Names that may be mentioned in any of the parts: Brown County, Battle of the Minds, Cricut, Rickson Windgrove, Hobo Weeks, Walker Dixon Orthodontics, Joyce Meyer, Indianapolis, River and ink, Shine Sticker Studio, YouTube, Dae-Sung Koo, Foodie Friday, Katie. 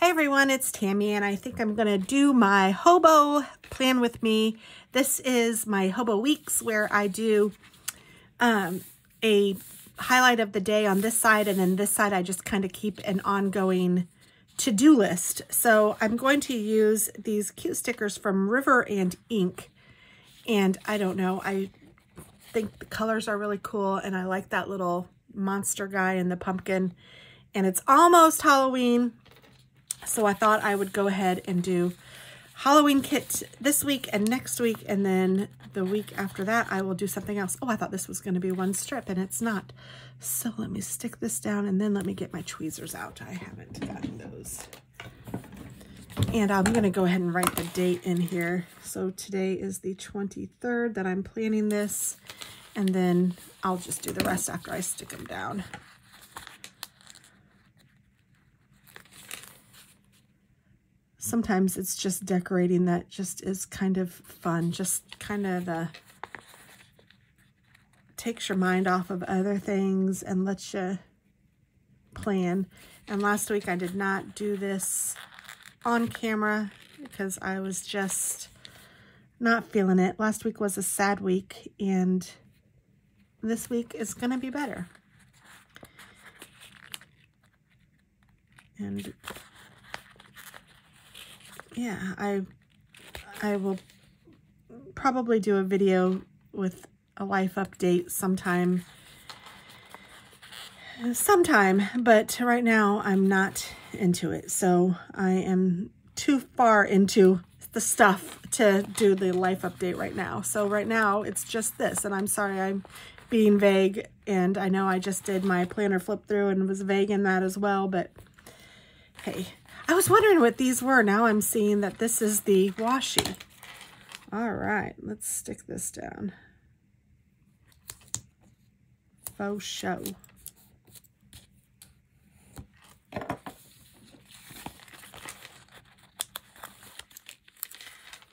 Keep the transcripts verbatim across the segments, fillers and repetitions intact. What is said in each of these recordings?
Hey everyone, it's Tammy, and I think I'm gonna do my Hobo Plan With Me. This is my Hobo Weeks, where I do um, a highlight of the day on this side, and then this side I just kind of keep an ongoing to-do list. So I'm going to use these cute stickers from River and Ink, and I don't know, I think the colors are really cool, and I like that little monster guy in the pumpkin, and it's almost Halloween. So I thought I would go ahead and do Halloween kit this week and next week, and then the week after that I will do something else. Oh, I thought this was going to be one strip, and it's not. So let me stick this down, and then let me get my tweezers out. I haven't gotten those. And I'm going to go ahead and write the date in here. So today is the twenty-third that I'm planning this, and then I'll just do the rest after I stick them down. Sometimes it's just decorating that just is kind of fun, just kind of uh, takes your mind off of other things and lets you plan. And last week I did not do this on camera because I was just not feeling it. Last week was a sad week, and this week is going to be better. And yeah, I I will probably do a video with a life update sometime, sometime, but right now I'm not into it. So I am too far into the stuff to do the life update right now. So right now it's just this, and I'm sorry I'm being vague, and I know I just did my planner flip through and was vague in that as well, but hey. I was wondering what these were. Now I'm seeing that this is the washi. All right, let's stick this down. Faux show.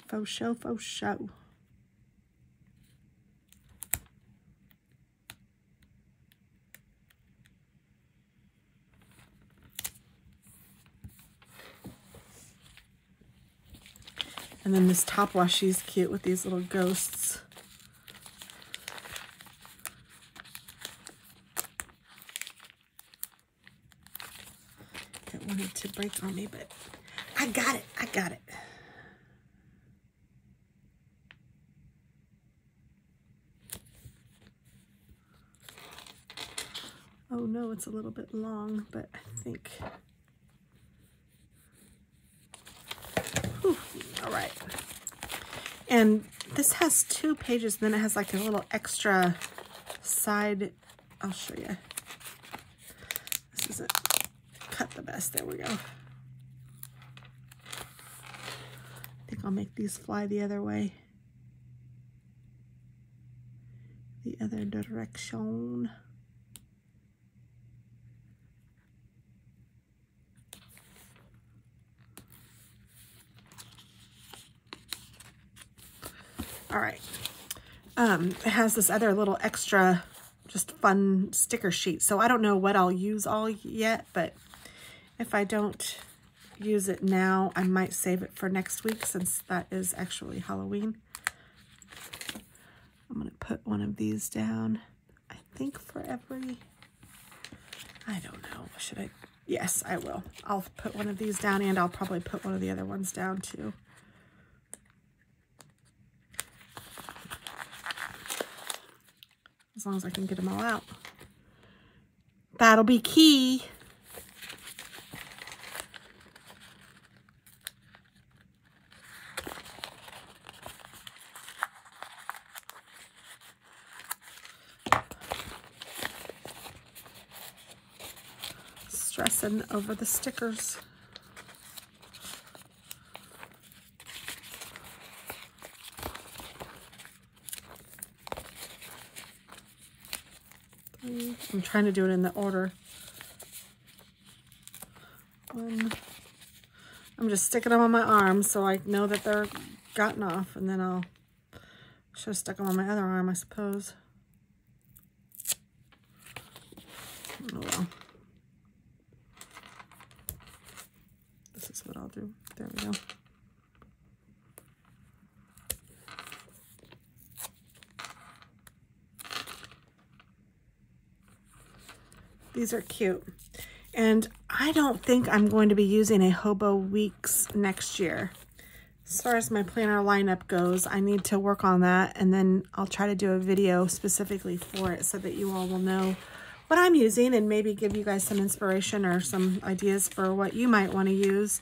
Faux show, faux show. And then this top washi is cute with these little ghosts. That wanted to break on me, but I got it. I got it. Oh no, it's a little bit long, but I think... All right, and this has two pages, then it has like a little extra side. I'll show you. This isn't cut the best. There we go. I think I'll make these fly the other way. The other direction. All right, um, it has this other little extra just fun sticker sheet. So I don't know what I'll use all yet, but if I don't use it now, I might save it for next week, since that is actually Halloween. I'm gonna put one of these down, I think for every, I don't know, should I? Yes, I will. I'll put one of these down, and I'll probably put one of the other ones down too. As long as I can get them all out. That'll be key. Stressing over the stickers. I'm trying to do it in the order. One. I'm just sticking them on my arm so I know that they're gotten off, and then I'll should have stuck them on my other arm, I suppose. Oh well. This this is what I'll do. There we go. These are cute. And I don't think I'm going to be using a Hobo Weeks next year. As far as my planner lineup goes, I need to work on that, and then I'll try to do a video specifically for it so that you all will know what I'm using and maybe give you guys some inspiration or some ideas for what you might want to use.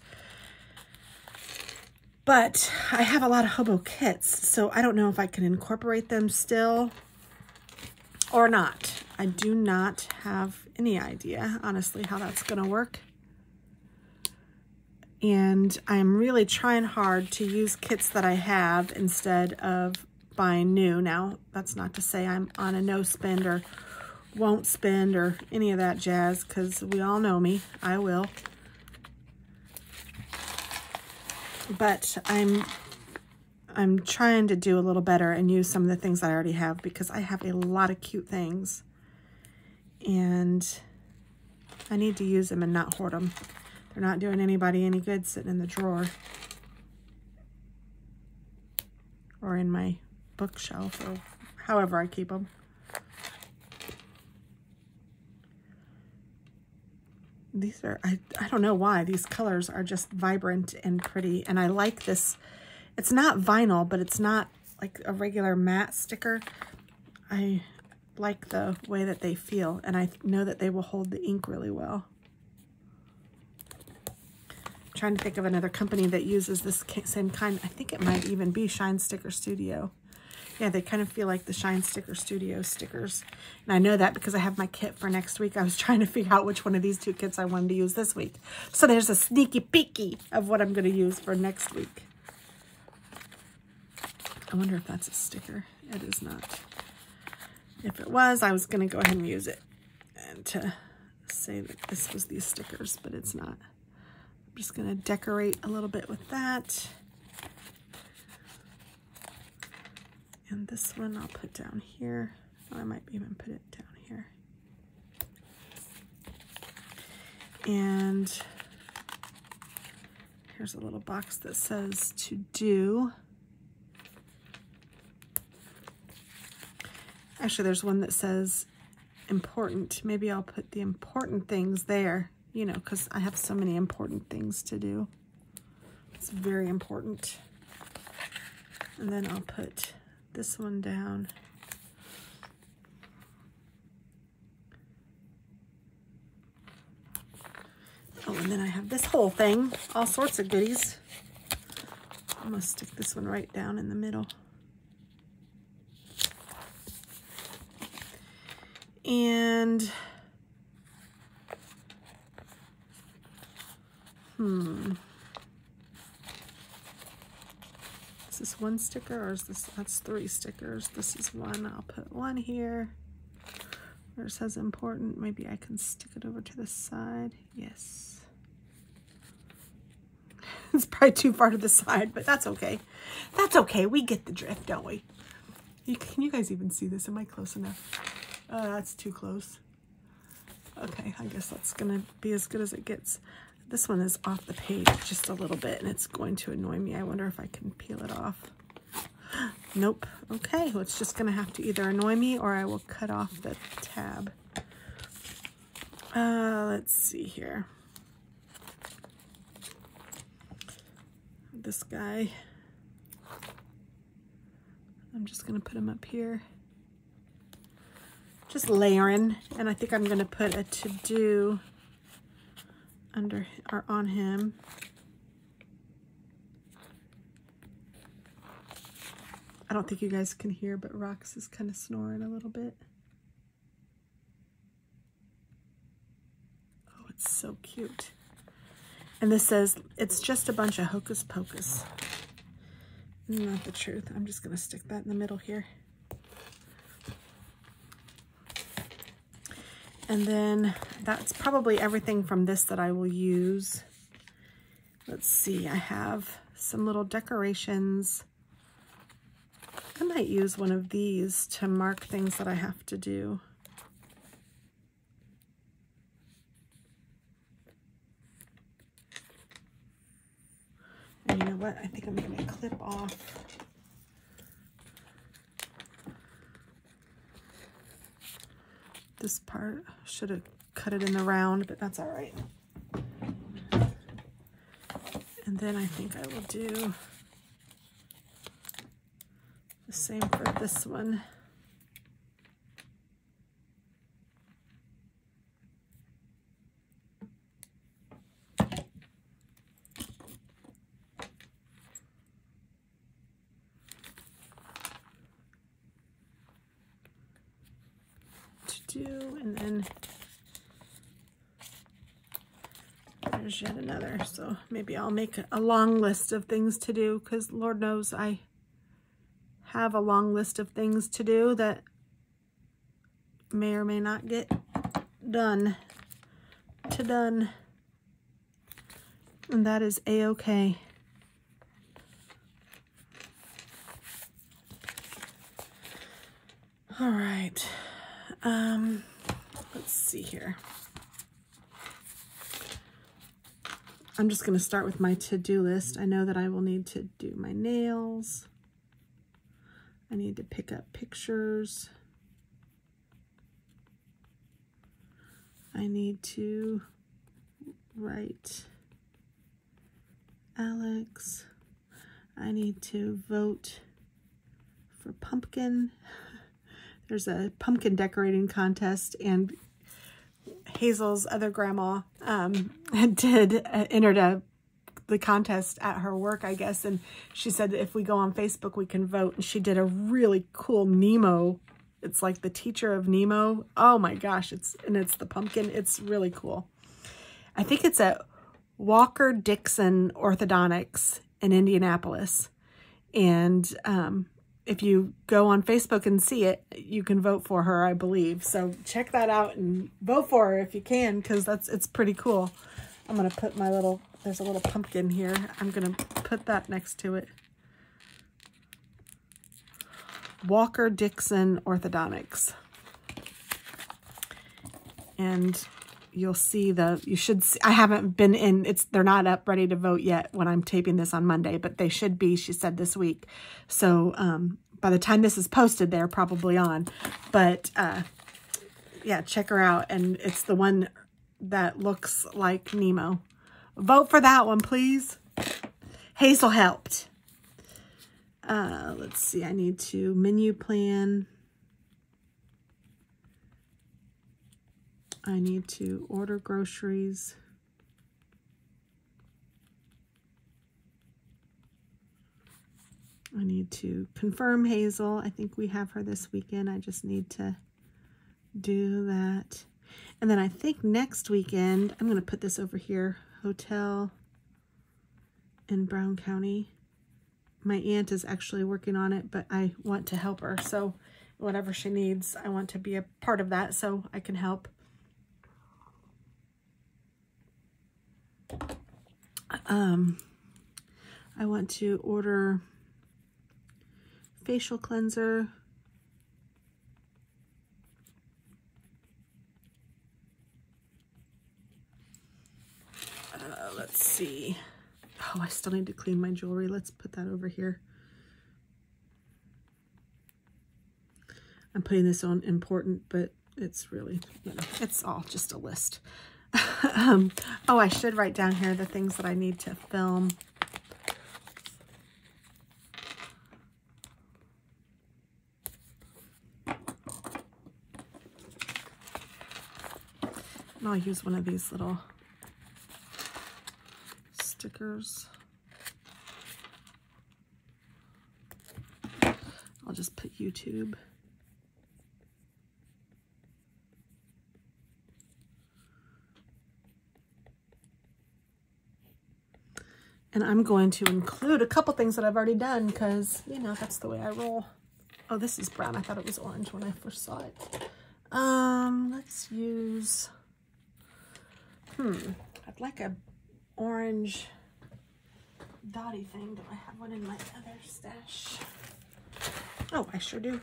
But I have a lot of Hobo kits, so I don't know if I can incorporate them still or not. I do not have any idea, honestly, how that's going to work. And I'm really trying hard to use kits that I have instead of buying new. Now, that's not to say I'm on a no spend or won't spend or any of that jazz, because we all know me. I will. But I'm I'm trying to do a little better and use some of the things I already have, because I have a lot of cute things. And I need to use them and not hoard them. They're not doing anybody any good sitting in the drawer or in my bookshelf or however I keep them. These are, I, I don't know why, these colors are just vibrant and pretty. And I like this. It's not vinyl, but it's not like a regular matte sticker. I like the way that they feel, and I know that they will hold the ink really well. Trying to think of another company that uses this same kind. I think it might even be Shine Sticker Studio. Yeah, they kind of feel like the Shine Sticker Studio stickers. And I know that because I have my kit for next week. I was trying to figure out which one of these two kits I wanted to use this week. So there's a sneaky peeky of what I'm going to use for next week. I wonder if that's a sticker. It is not. If it was, I was going to go ahead and use it and to say that this was these stickers, but it's not. I'm just going to decorate a little bit with that. And this one I'll put down here. Or I might even put it down here. And here's a little box that says to do. Actually, there's one that says important. Maybe I'll put the important things there. You know, because I have so many important things to do. It's very important. And then I'll put this one down. Oh, and then I have this whole thing, all sorts of goodies. I'm gonna stick this one right down in the middle. And Hmm. Is this one sticker or is this, that's three stickers. This is one. I'll put one here where it says important. Maybe I can stick it over to the side. Yes. It's probably too far to the side, but that's okay. That's okay. We get the drift, don't we? You, can you guys even see this? Am I close enough? Uh, that's too close. Okay, I guess that's going to be as good as it gets. This one is off the page just a little bit, and it's going to annoy me. I wonder if I can peel it off. Nope. Okay, well, it's just going to have to either annoy me or I will cut off the tab. Uh, let's see here. This guy. I'm just going to put him up here. Just layering, and I think I'm going to put a to-do under or on him. I don't think you guys can hear, but Rox is kind of snoring a little bit. Oh, it's so cute. And this says, it's just a bunch of hocus pocus. Not the truth. I'm just gonna stick that in the middle here. And then that's probably everything from this that I will use. Let's see, I have some little decorations. I might use one of these to mark things that I have to do. what? I think I'm going to clip off. This part, should have cut it in the round, but that's all right. And then I think I will do the same for this one. And then there's yet another, so maybe I'll make a long list of things to do, because Lord knows I have a long list of things to do that may or may not get done to done, and that is a-okay. All right, um let's see here. I'm just going to start with my to-do list. I know that I will need to do my nails. I need to pick up pictures. I need to write Alex. I need to vote for pumpkin. There's a pumpkin decorating contest, and Hazel's other grandma um, did uh, entered a, the contest at her work, I guess, and she said that if we go on Facebook, we can vote, and she did a really cool Nemo. It's like the teacher of Nemo. Oh, my gosh, it's and it's the pumpkin. It's really cool. I think it's at Walker Dixon Orthodontics in Indianapolis, and um, if you go on Facebook and see it, you can vote for her, I believe. So check that out and vote for her if you can, because that's it's pretty cool. I'm going to put my little, there's a little pumpkin here. I'm going to put that next to it. Walker Dixon Orthodontics. And you'll see the, you should see, I haven't been in, it's, they're not up ready to vote yet when I'm taping this on Monday, but they should be, she said, this week. So um, by the time this is posted, they're probably on. But uh, yeah, check her out. And it's the one that looks like Nemo. Vote for that one, please. Hazel helped. Uh, let's see, I need to menu plan. I need to order groceries. I need to confirm Hazel. I think we have her this weekend. I just need to do that. And then I think next weekend, I'm going to put this over here, hotel in Brown County. My aunt is actually working on it, but I want to help her. So whatever she needs, I want to be a part of that so I can help. Um, I want to order facial cleanser. Uh, let's see. Oh, I still need to clean my jewelry. Let's put that over here. I'm putting this on important, but it's really, you know, it's all just a list. um, oh, I should write down here the things that I need to film. And I'll use one of these little stickers. I'll just put YouTube. And I'm going to include a couple things that I've already done because, you know, that's the way I roll. Oh, this is brown. I thought it was orange when I first saw it. Um, let's use, hmm, I'd like a orange dotty thing. Do I have one in my other stash? Oh, I sure do.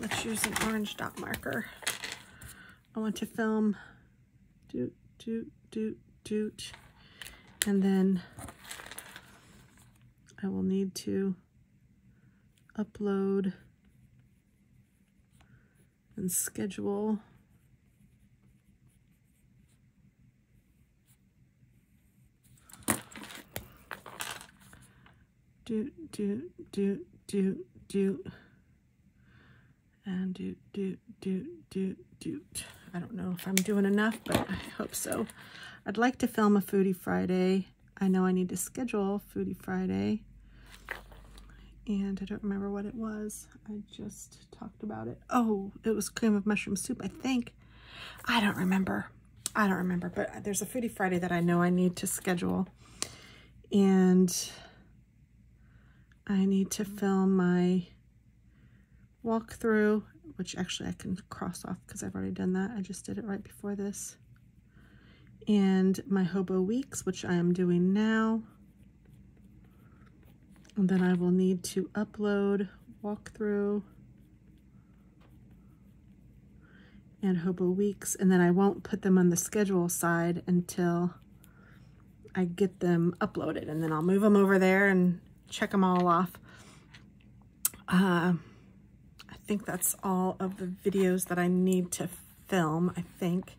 Let's use an orange dot marker. I want to film doot, doot, doot, doot. And then I will need to upload and schedule do do do do do and do do do do do. I don't know if I'm doing enough, but I hope so. I'd like to film a Foodie Friday. I know I need to schedule Foodie Friday, and I don't remember what it was. I just talked about it. Oh, it was cream of mushroom soup, I think. I don't remember. I don't remember, but there's a Foodie Friday that I know I need to schedule, and I need to film my walkthrough, which actually I can cross off because I've already done that. I just did it right before this. And my Hobo Weeks, which I am doing now. And then I will need to upload walkthrough and Hobo Weeks. And then I won't put them on the schedule side until I get them uploaded. And then I'll move them over there and check them all off. Uh, I think that's all of the videos that I need to film, I think.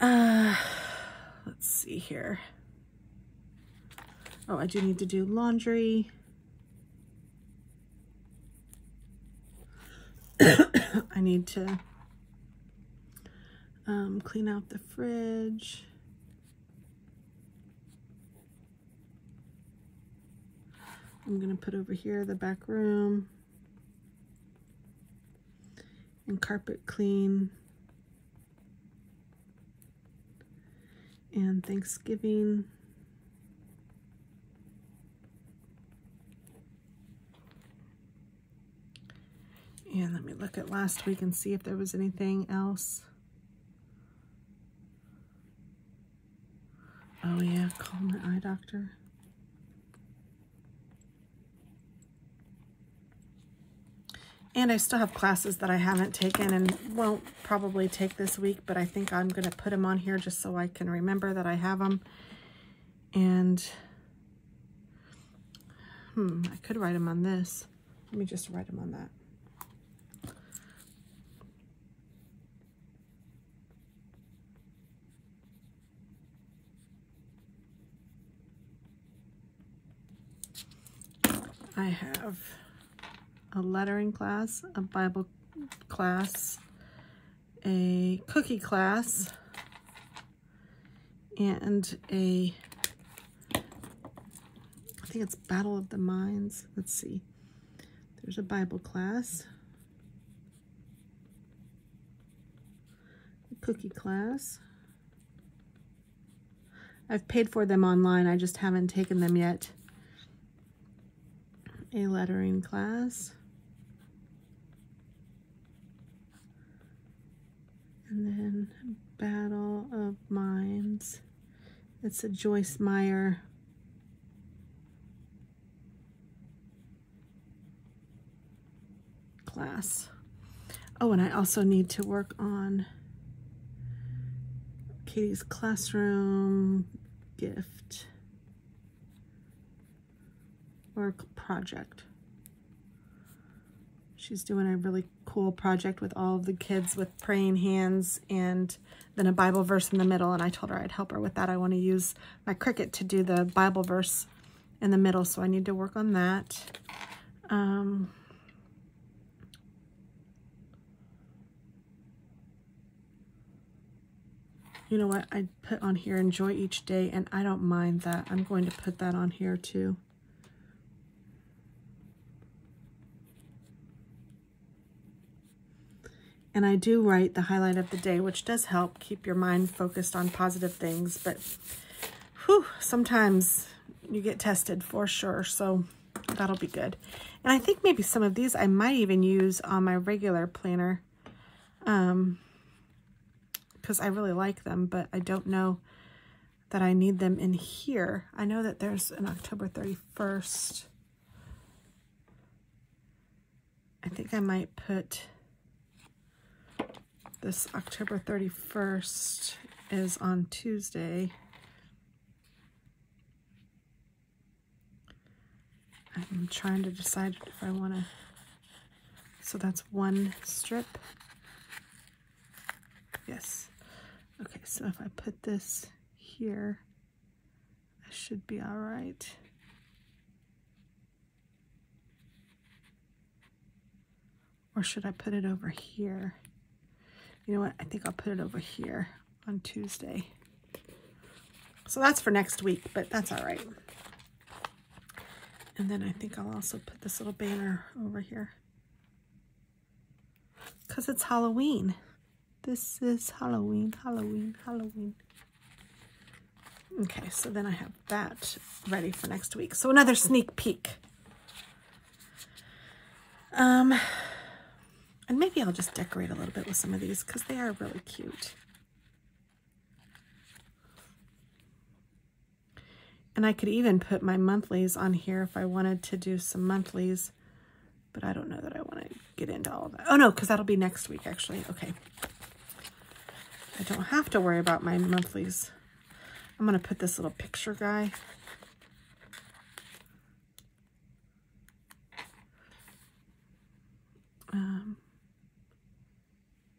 Uh, let's see here. Oh, I do need to do laundry. I need to um, clean out the fridge. I'm gonna put over here the back room and carpet clean, and Thanksgiving. And let me look at last week and see if there was anything else. Oh yeah, call my eye doctor. And I still have classes that I haven't taken and won't probably take this week, but I think I'm going to put them on here just so I can remember that I have them. And, hmm, I could write them on this. Let me just write them on that. I have a lettering class, a Bible class, a cookie class, and a, I think it's Battle of the Minds. Let's see. There's a Bible class, a cookie class. I've paid for them online. I just haven't taken them yet. A lettering class. And then Battle of Minds. It's a Joyce Meyer. Class. Oh, and I also need to work on Katie's classroom gift or project. She's doing a really cool project with all of the kids with praying hands and then a Bible verse in the middle, and I told her I'd help her with that. I want to use my Cricut to do the Bible verse in the middle, so I need to work on that. Um, you know what? I put on here, enjoy each day, and I don't mind that. I'm going to put that on here too. And I do write the highlight of the day, which does help keep your mind focused on positive things. But whew, sometimes you get tested for sure, so that'll be good. And I think maybe some of these I might even use on my regular planner um, because I really like them, but I don't know that I need them in here. I know that there's an October thirty-first. I think I might put... This October thirty-first is on Tuesday. I'm trying to decide if I want to. So that's one strip. Yes. Okay, so if I put this here, I should be all right. Or should I put it over here? You know what? I think I'll put it over here on Tuesday. So that's for next week, but that's all right. And then I think I'll also put this little banner over here. Because it's Halloween. This is Halloween, Halloween, Halloween. Okay, so then I have that ready for next week. So another sneak peek. Um, and maybe I'll just decorate a little bit with some of these because they are really cute. And I could even put my monthlies on here if I wanted to do some monthlies, but I don't know that I want to get into all of that. Oh no, because that'll be next week actually. Okay. I don't have to worry about my monthlies. I'm going to put this little picture guy. Um,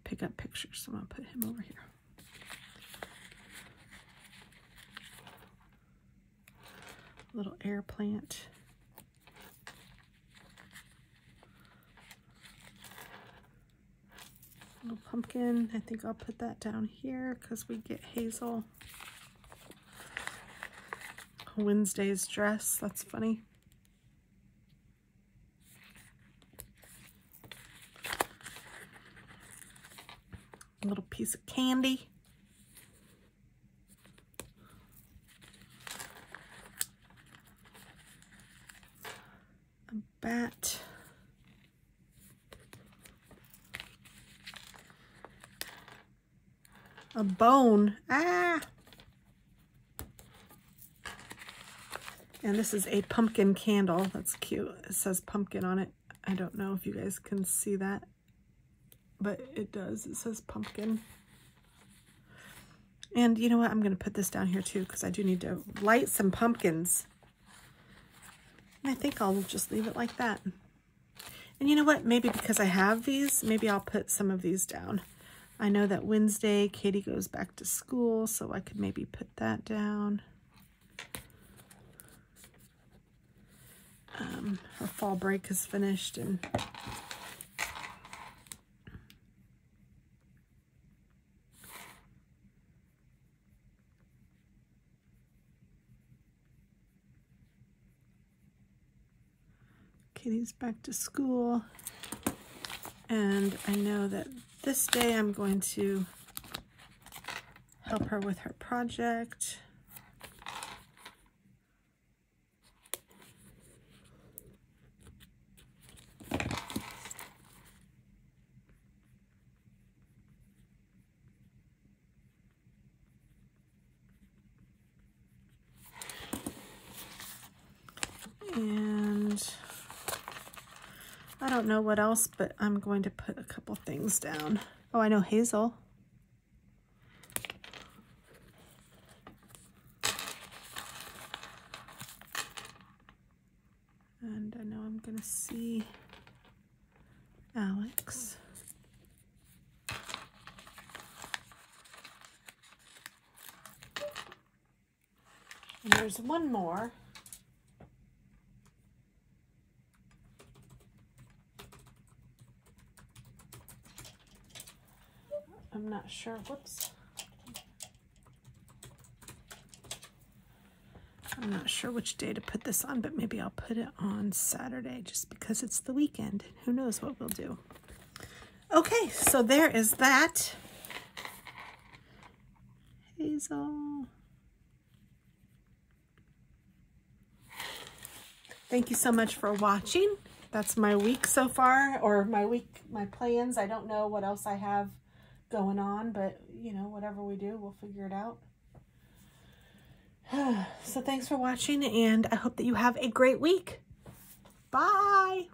pick up pictures, so I'm going to put him over here. Little air plant. Little pumpkin. I think I'll put that down here because we get Hazel. Wednesday's dress. That's funny. A little piece of candy. A bat. A bone. Ah! And this is a pumpkin candle. That's cute. It says pumpkin on it. I don't know if you guys can see that, but it does. It says pumpkin. And you know what? I'm going to put this down here too because I do need to light some pumpkins. And I think I'll just leave it like that. And you know what? Maybe because I have these, maybe I'll put some of these down. I know that Wednesday Katie goes back to school, so I could maybe put that down. Um, her fall break is finished, and Katie's back to school, and I know that this day I'm going to help her with her project. Know what else, but I'm going to put a couple things down. Oh, I know Hazel. And I know I'm gonna see Alex. And there's one more. I'm not sure, whoops. I'm not sure which day to put this on, but maybe I'll put it on Saturday just because it's the weekend. Who knows what we'll do. Okay, so there is that. Hazel. Thank you so much for watching. That's my week so far, or my week, my plans. I don't know what else I have going on, but you know, whatever we do, we'll figure it out. So thanks for watching, and I hope that you have a great week. Bye.